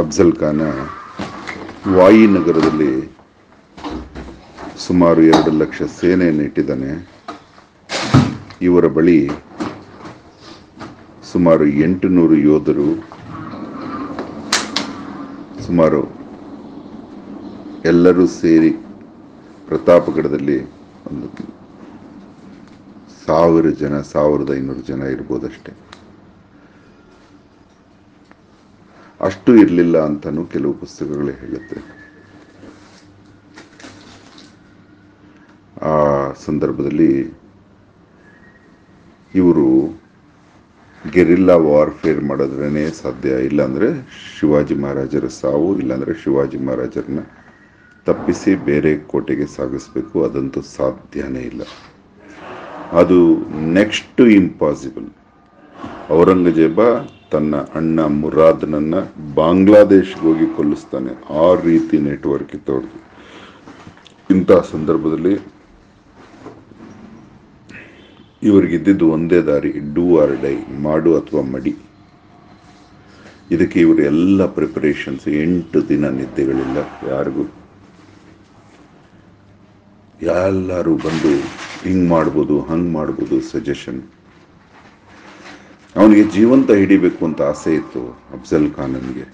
Afzal ಖಾನ Y ನಗರದಲ್ಲಿ ಸುಮಾರು 2 ಲಕ್ಷ ಸೇನೆಯನ್ನು ಇಟ್ಟಿದ್ದಾನೆ. ಇವರ ಬಳಿ ಸುಮಾರು 800 ಯೋಧರು, ಸುಮಾರು ಎಲ್ಲರೂ ಸೇರಿ ಪ್ರತಾಪಗಢದಲ್ಲಿ ಒಂದು 1000 ಜನ 1500 ಜನ ಇರಬಹುದಷ್ಟೇ. ಅಷ್ಟು ಇರಲಿಲ್ಲ ಅಂತನೂ ಕೆಲವು ಪುಸ್ತಕಗಳು ಹೇಳುತ್ತೆ. ಆ ಸಂದರ್ಭದಲ್ಲಿ ಇವರು ಗೆರಿಲ್ಲಾ ವಾರ್ಫೇರ್ ಮಾಡಿದ್ರೇ ಸಾಧ್ಯ. ಇಲ್ಲಾಂದರೆ ಶಿವಾಜಿ ಮಹಾರಾಜರ ಸಾವು, ಇಲ್ಲಾಂದರೆ ಶಿವಾಜಿ ಮಹಾರಾಜರನ್ನ ತಪ್ಪಿಸಿ ಬೇರೆ ಕೋಟೆಗೆ ಸಾಗಿಸಬೇಕು, ಅದಂತೂ ಸಾಧ್ಯನೇ ಇಲ್ಲ. ಅದು ನೆಕ್ಸ್ಟ್ ಇಂಪಾಸಿಬಲ್. ಔರಂಗಜೇಬ ತನ್ನ ಅಣ್ಣ ಮುರಾದ್ನನ್ನು ಬಾಂಗ್ಲಾದೇಶ್ಗೆ ಹೋಗಿ ಕೊಲ್ಲಿಸ್ತಾನೆ. ಆ ರೀತಿ ನೆಟ್ವರ್ಕ್ ಇತ್ತವ್ರದ್ದು. ಇಂಥ ಸಂದರ್ಭದಲ್ಲಿ ಇವರಿಗಿದ್ದಿದ್ದು ಒಂದೇ ದಾರಿ, ಡೂ ಆರ್ ಡೈ, ಮಾಡು ಅಥವಾ ಮಡಿ. ಇದಕ್ಕೆ ಇವರು ಎಲ್ಲ ಪ್ರಿಪರೇಷನ್ಸ್, 8 ದಿನ ನಿದ್ದೆಗಳಿಲ್ಲ ಯಾರಿಗೂ. ಎಲ್ಲರೂ ಬಂದು ಹಿಂಗೆ ಮಾಡ್ಬೋದು ಹಂಗೆ ಮಾಡ್ಬೋದು ಸಜೆಷನ್. ಅವನಿಗೆ ಜೀವಂತ ಹಿಡಿಬೇಕು ಅಂತ ಆಸೆ ಇತ್ತು ಅಫ್ಜಲ್ ಖಾನನ್ಗೆ.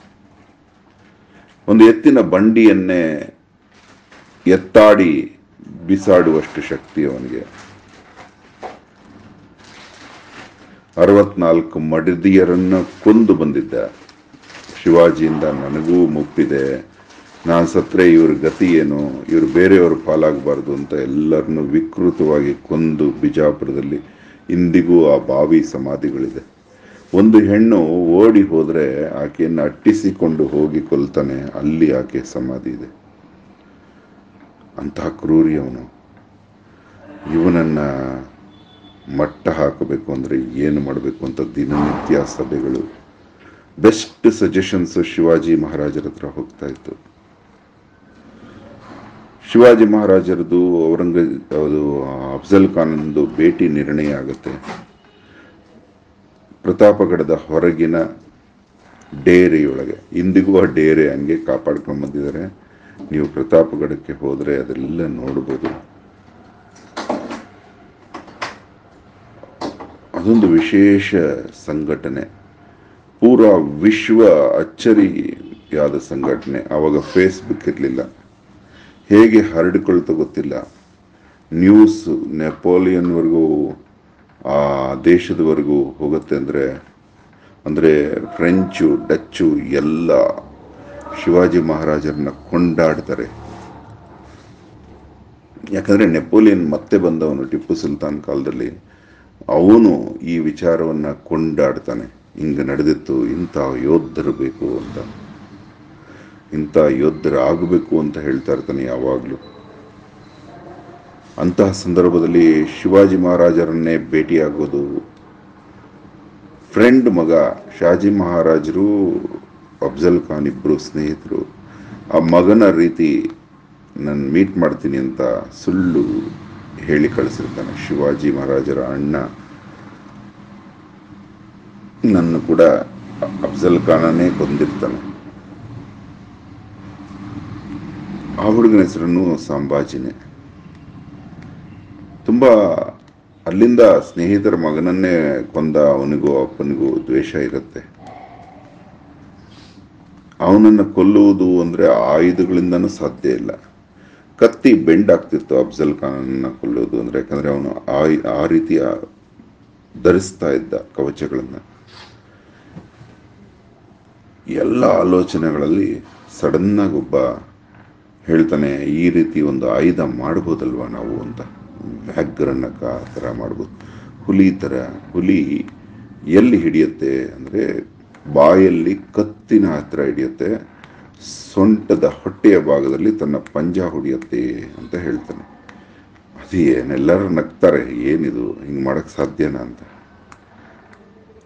ಒಂದು ಎತ್ತಿನ ಬಂಡಿಯನ್ನೇ ಎತ್ತಾಡಿ ಬಿಸಾಡುವಷ್ಟು ಶಕ್ತಿ ಅವನಿಗೆ. 64 ಮಡದಿಯರನ್ನ ಕೊಂದು ಬಂದಿದ್ದ. ಶಿವಾಜಿಯಿಂದ ನನಗೂ ಮುಪ್ಪಿದೆ, ನಾನು ಸತ್ತರೆ ಇವ್ರ ಗತಿ ಏನು, ಇವರು ಬೇರೆಯವರು ಪಾಲಾಗಬಾರ್ದು ಅಂತ ಎಲ್ಲರನ್ನು ವಿಕೃತವಾಗಿ ಕೊಂದು ಬಿಜಾಪುರದಲ್ಲಿ ಇಂದಿಗೂ ಆ ಬಾವಿ ಸಮಾಧಿಗಳಿದೆ. ಒಂದು ಹೆಣ್ಣು ಓಡಿ ಹೋದರೆ ಆಕೆಯನ್ನು ಅಟ್ಟಿಸಿಕೊಂಡು ಹೋಗಿ ಕೊಲ್ತಾನೆ, ಅಲ್ಲಿ ಆಕೆ ಸಮಾಧಿ ಇದೆ. ಅಂತಹ ಕ್ರೂರಿ ಅವನು. ಇವನನ್ನು ಮಟ್ಟ ಹಾಕಬೇಕು ಅಂದರೆ ಏನು ಮಾಡಬೇಕು ಅಂತ ದಿನನಿತ್ಯ ಸಭೆಗಳು, ಬೆಸ್ಟ್ ಸಜೆಷನ್ಸ್ ಶಿವಾಜಿ ಮಹಾರಾಜರ ಹತ್ರ ಹೋಗ್ತಾ ಇತ್ತು. ಶಿವಾಜಿ ಮಹಾರಾಜರದು ಅಫ್ಜಲ್ ಖಾನಂದು ಭೇಟಿ ನಿರ್ಣಯ ಆಗುತ್ತೆ. ಪ್ರತಾಪಗಢದ ಹೊರಗಿನ ಡೇರೆಯೊಳಗೆ, ಇಂದಿಗೂ ಆ ಡೇರೆ ಹಂಗೆ ಕಾಪಾಡ್ಕೊಂಡು ಬಂದಿದ್ದಾರೆ. ನೀವು ಪ್ರತಾಪಗಢಕ್ಕೆ ಹೋದರೆ ಅದೆಲ್ಲ ನೋಡ್ಬೋದು. ಅದೊಂದು ವಿಶೇಷ ಸಂಘಟನೆ, ಪೂರಾ ವಿಶ್ವ ಅಚ್ಚರಿಯಾದ ಸಂಘಟನೆ. ಆವಾಗ ಫೇಸ್ಬುಕ್ ಇರಲಿಲ್ಲ, ಹೇಗೆ ಹರಡಿಕೊಳ್ತಾ ಗೊತ್ತಿಲ್ಲ. ನ್ಯೂಸ್ ನೆಪೋಲಿಯನ್ವರೆಗೂ ಆ ದೇಶದವರೆಗೂ ಹೋಗುತ್ತೆ. ಅಂದರೆ ಫ್ರೆಂಚು ಡಚ್ಚು ಎಲ್ಲ ಶಿವಾಜಿ ಮಹಾರಾಜರನ್ನ ಕೊಂಡಾಡ್ತಾರೆ. ಯಾಕಂದರೆ ನೆಪೋಲಿಯನ್ ಮತ್ತೆ ಬಂದವನು ಟಿಪ್ಪು ಸುಲ್ತಾನ್ ಕಾಲದಲ್ಲಿ. ಅವನು ಈ ವಿಚಾರವನ್ನು ಕೊಂಡಾಡ್ತಾನೆ, ಹಿಂಗೆ ನಡೆದಿತ್ತು, ಇಂಥ ಯೋಧರು ಬೇಕು ಅಂತ, ಇಂಥ ಯೋಧರಾಗಬೇಕು ಅಂತ ಹೇಳ್ತಾ ಇರ್ತಾನೆ ಯಾವಾಗಲೂ. ಅಂತಹ ಸಂದರ್ಭದಲ್ಲಿ ಶಿವಾಜಿ ಮಹಾರಾಜರನ್ನೇ ಭೇಟಿಯಾಗೋದು. ಫ್ರೆಂಡ್ ಮಗ ಶಾಜಿ ಮಹಾರಾಜರು ಅಫ್ಜಲ್ ಖಾನ್ ಇಬ್ಬರು ಸ್ನೇಹಿತರು. ಆ ಮಗನ ರೀತಿ ನಾನು ಮೀಟ್ ಮಾಡ್ತೀನಿ ಅಂತ ಸುಳ್ಳು ಹೇಳಿ ಕಳಿಸಿರ್ತಾನೆ. ಶಿವಾಜಿ ಮಹಾರಾಜರ ಅಣ್ಣ ನನ್ನ ಕೂಡ ಅಫ್ಜಲ್ ಖಾನನೇ ಕೊಂದಿರ್ತಾನೆ. ಆ ಹುಡುಗನ ಹೆಸರನ್ನು ಸಂಭಾಜಿನೇ. ತುಂಬ ಅಲ್ಲಿಂದ ಸ್ನೇಹಿತರ ಮಗನನ್ನೇ ಕೊಂದ ಅವನಿಗೂ ಅಪ್ಪನಿಗೂ ದ್ವೇಷ ಇರುತ್ತೆ. ಅವನನ್ನು ಕೊಲ್ಲುವುದು ಅಂದರೆ ಆಯುಧಗಳಿಂದನೂ ಸಾಧ್ಯ ಇಲ್ಲ. ಕತ್ತಿ ಬೆಂಡಾಗ್ತಿತ್ತು ಅಫ್ಜಲ್ ಖಾನನ್ನ ಕೊಲ್ಲೋದು ಅಂದರೆ, ಯಾಕಂದರೆ ಅವನು ಆ ರೀತಿಯ ಧರಿಸ್ತಾ ಇದ್ದ ಕವಚಗಳನ್ನು. ಎಲ್ಲ ಆಲೋಚನೆಗಳಲ್ಲಿ ಸಡನ್ನಾಗಿ ಒಬ್ಬ ಹೇಳ್ತಾನೆ, ಈ ರೀತಿ ಒಂದು ಆಯುಧ ಮಾಡ್ಬೋದಲ್ವ ನಾವು ಅಂತ. ವ್ಯಾಘ್ರನಕ ಆ ಥರ ಮಾಡ್ಬೋದು, ಹುಲಿ ಥರ. ಹುಲಿ ಎಲ್ಲಿ ಹಿಡಿಯುತ್ತೆ ಅಂದರೆ ಬಾಯಲ್ಲಿ ಕತ್ತಿನ ಹತ್ರ ಹಿಡಿಯುತ್ತೆ, ಸೊಂಟದ ಹೊಟ್ಟೆಯ ಭಾಗದಲ್ಲಿ ತನ್ನ ಪಂಜ ಹೊಡೆಯುತ್ತೆ ಅಂತ ಹೇಳ್ತಾನೆ. ಅದು ಏನೆಲ್ಲರೂ ನಗ್ತಾರೆ, ಏನಿದು ಹಿಂಗೆ ಮಾಡೋಕ್ಕೆ ಸಾಧ್ಯನಾ ಅಂತ.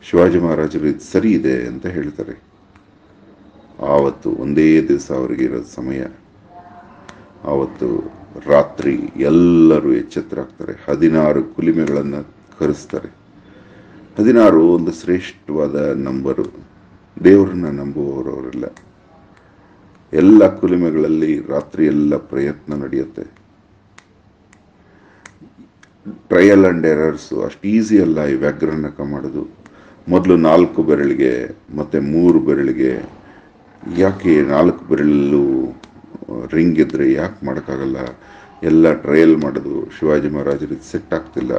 ಶಿವಾಜಿ ಮಹಾರಾಜರು ಇದು ಸರಿ ಇದೆ ಅಂತ ಹೇಳ್ತಾರೆ. ಆವತ್ತು ಒಂದೇ ದಿವಸ ಅವರಿಗೆ ಇರೋದು ಸಮಯ. ಆವತ್ತು ರಾತ್ರಿ ಎಲ್ಲರೂ ಎಚ್ಚೆತ್ತರಾಗ್ತಾರೆ. 16 ಕುಲಿಮೆಗಳನ್ನು ಕರೆಸ್ತಾರೆ. 16 ಒಂದು ಶ್ರೇಷ್ಠವಾದ ನಂಬರು. ದೇವರನ್ನ ನಂಬುವವರವರೆಲ್ಲ ಎಲ್ಲ ಕುಲುಮೆಗಳಲ್ಲಿ ರಾತ್ರಿ ಎಲ್ಲ ಪ್ರಯತ್ನ ನಡೆಯುತ್ತೆ. ಟ್ರಯಲ್ ಅಂಡ್ ಎರರ್ಸು ಅಷ್ಟು ಈಸಿ ಅಲ್ಲ ಈ ವ್ಯಾಕರಣಕ ಮಾಡೋದು. ಮೊದಲು 4 ಬೆರಳಿಗೆ ಮತ್ತು 3 ಬೆರಳಿಗೆ, ಯಾಕೆ 4 ಬೆರಳಲ್ಲೂ ರಿಂಗ್ ಇದ್ದರೆ ಯಾಕೆ ಮಾಡೋಕ್ಕಾಗಲ್ಲ, ಎಲ್ಲ ಟ್ರಯಲ್ ಮಾಡೋದು. ಶಿವಾಜಿ ಮಹಾರಾಜರಿಗೆ ಸೆಟ್ ಆಗ್ತಿಲ್ಲ,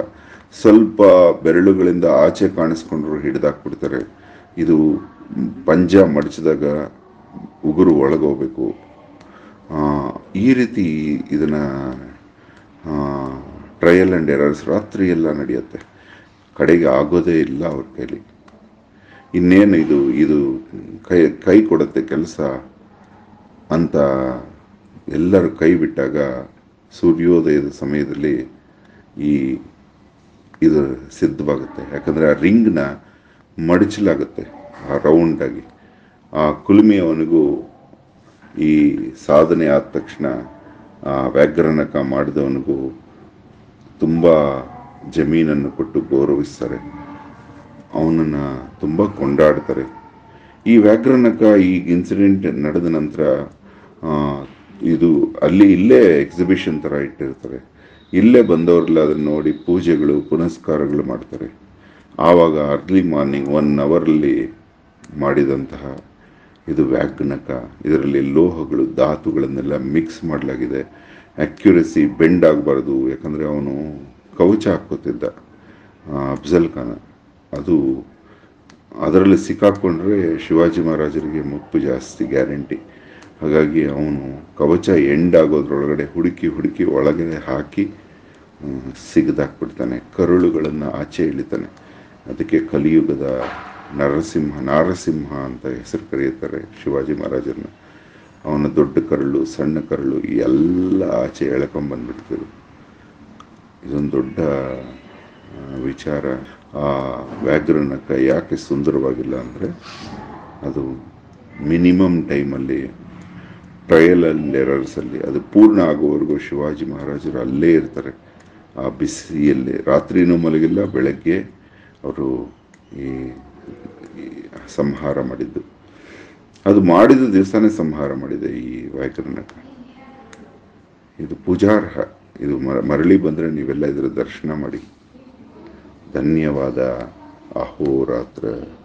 ಸ್ವಲ್ಪ ಬೆರಳುಗಳಿಂದ ಆಚೆ ಕಾಣಿಸ್ಕೊಂಡ್ರು ಹಿಡಿದಾಕ್ಬಿಡ್ತಾರೆ. ಇದು ಪಂಜ ಮಡಚಿದಾಗ ಉಗುರು ಒಳಗೋಗ್ಬೇಕು. ಈ ರೀತಿ ಇದನ್ನು ಟ್ರಯಲ್ ಆ್ಯಂಡ್ ಎರರ್ಸ್ ರಾತ್ರಿ ಎಲ್ಲ ನಡೆಯುತ್ತೆ, ಕಡೆಗೆ ಆಗೋದೇ ಇಲ್ಲ ಅವ್ರ ಕೈಲಿ. ಇನ್ನೇನು ಇದು ಇದು ಕೈ ಕೊಡುತ್ತೆ ಕೆಲಸ ಅಂತ ಎಲ್ಲರೂ ಕೈ ಬಿಟ್ಟಾಗ ಸೂರ್ಯೋದಯದ ಸಮಯದಲ್ಲಿ ಇದು ಸಿದ್ಧವಾಗುತ್ತೆ. ಯಾಕಂದರೆ ಆ ರಿಂಗ್ನ ಮಡಚಲಾಗುತ್ತೆ ಆ ರೌಂಡಾಗಿ. ಆ ಕುಲುಮೆಯವನಿಗೂ ಈ ಸಾಧನೆ ಆದ ತಕ್ಷಣ ಆ ವ್ಯಾಘ್ರನಕ ಮಾಡಿದವನಿಗೂ ತುಂಬ ಜಮೀನನ್ನು ಕೊಟ್ಟು ಗೌರವಿಸ್ತಾರೆ, ಅವನನ್ನು ತುಂಬ ಕೊಂಡಾಡ್ತಾರೆ. ಈ ವ್ಯಾಘ್ರನಕ ಈಗ ಇನ್ಸಿಡೆಂಟ್ ನಡೆದ ನಂತರ ಇದು ಅಲ್ಲಿ ಇಲ್ಲೇ ಎಕ್ಸಿಬಿಷನ್ ಥರ ಇಟ್ಟಿರ್ತಾರೆ. ಇಲ್ಲೇ ಬಂದವರೆಲ್ಲ ಅದನ್ನು ನೋಡಿ ಪೂಜೆಗಳು ಪುನಸ್ಕಾರಗಳು ಮಾಡ್ತಾರೆ. ಆವಾಗ ಅರ್ಲಿ ಮಾರ್ನಿಂಗ್ 1 ಅವರಲ್ಲಿ ಮಾಡಿದಂತಹ ಇದು ವ್ಯಾಘ್ರನಕ. ಇದರಲ್ಲಿ ಲೋಹಗಳು ಧಾತುಗಳನ್ನೆಲ್ಲ ಮಿಕ್ಸ್ ಮಾಡಲಾಗಿದೆ. ಅಕ್ಯುರಸಿ ಬೆಂಡ್ ಆಗಬಾರ್ದು, ಯಾಕಂದರೆ ಅವನು ಕವಚ ಹಾಕ್ಕೋತಿದ್ದ ಅಫ್ಜಲ್ ಖಾನ್. ಅದು ಅದರಲ್ಲಿ ಸಿಕ್ಕಾಕ್ಕೊಂಡ್ರೆ ಶಿವಾಜಿ ಮಹಾರಾಜರಿಗೆ ಮುಪ್ಪು ಜಾಸ್ತಿ ಗ್ಯಾರಂಟಿ. ಹಾಗಾಗಿ ಅವನು ಕವಚ ಎಂಡ್ ಆಗೋದ್ರೊಳಗಡೆ ಹುಡುಕಿ ಹುಡುಕಿ ಒಳಗೆ ಹಾಕಿ ಸಿಗದಾಕ್ಬಿಡ್ತಾನೆ, ಕರುಳುಗಳನ್ನು ಆಚೆ ಇಳಿತಾನೆ. ಅದಕ್ಕೆ ಕಲಿಯುಗದ ನಾರಸಿಂಹ ಅಂತ ಹೆಸರು ಕರೆಯುತ್ತಾರೆ ಶಿವಾಜಿ ಮಹಾರಾಜರನ್ನ. ಅವನ ದೊಡ್ಡ ಕರಳು ಸಣ್ಣ ಕರಳು ಎಲ್ಲ ಆಚೆ ಎಳ್ಕೊಂಬಂದ್ಬಿಡ್ತಿದ್ರು. ಇದೊಂದು ದೊಡ್ಡ ವಿಚಾರ. ಆ ವ್ಯಾಘ್ರನಕ ಯಾಕೆ ಸುಂದರವಾಗಿಲ್ಲ ಅಂದರೆ ಅದು ಮಿನಿಮಮ್ ಟೈಮಲ್ಲಿ ಟ್ರಯಲ್ ಆ್ಯಂಡ್ ಎರರ್ಸಲ್ಲಿ ಅದು ಪೂರ್ಣ ಆಗೋವರೆಗೂ ಶಿವಾಜಿ ಮಹಾರಾಜರು ಅಲ್ಲೇ ಇರ್ತಾರೆ. ಆ ಬಿಸಿಯಲ್ಲಿ ರಾತ್ರಿನೂ ಮಲಗಿಲ್ಲ, ಬೆಳಗ್ಗೆ ಅವರು ಈ ಸಂಹಾರ ಮಾಡಿದ್ದು. ಅದು ಮಾಡಿದ ದಿವಸನೇ ಸಂಹಾರ ಮಾಡಿದೆ ಈ ವ್ಯಾಘ್ರನಕ. ಇದು ಪೂಜಾರ್ಹ. ಇದು ಮರಳಿ ಬಂದರೆ ನೀವೆಲ್ಲ ಇದರ ದರ್ಶನ ಮಾಡಿ. ಧನ್ಯವಾದ. ಅಹೋರಾತ್ರ.